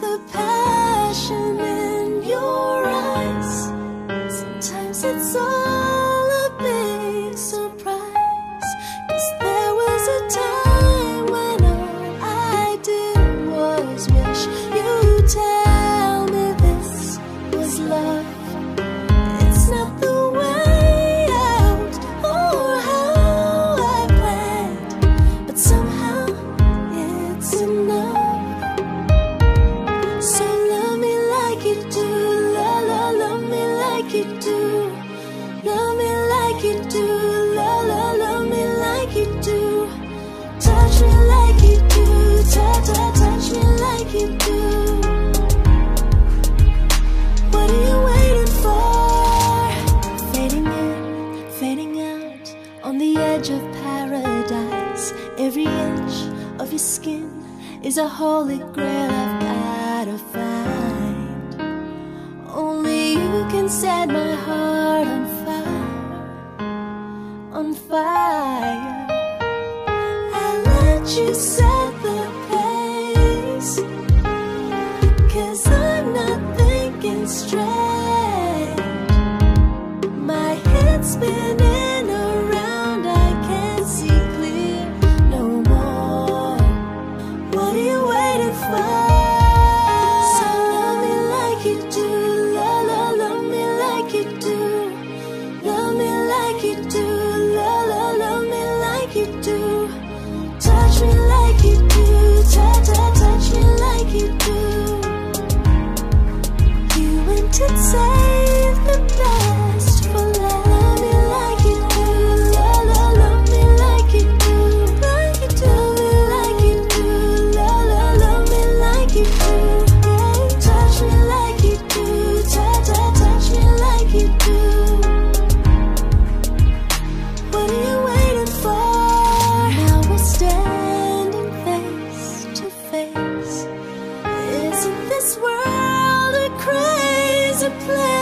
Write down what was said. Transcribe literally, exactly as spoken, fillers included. the passion in your eyes. Sometimes it's all a big surprise. 'Cause there was a time when all I did was wish you'd tell me this was love. It's not the way out or how I planned, but somehow it's enough. Touch me like you do, touch, touch, touch me like you do. What are you waiting for? Fading in, fading out, on the edge of paradise. Every inch of your skin is a holy grail I've gotta find. Only you can set my heart on fire, on fire. You set the pace, 'cause I'm not thinking straight. My head's spinning around, I can't see clear no more. What are you waiting for? So love me like you do, la la, love me like you do, love me like you do, la la, love me like you do. Touch me like you do, touch, touch, touch me like you do. You went to save the best for love. Love me like you do, la la, love me like you do, like you do, like you do, la la, love me like you do. Touch me like you do, touch, touch, touch me like you do. What do you? This world, a crazy place.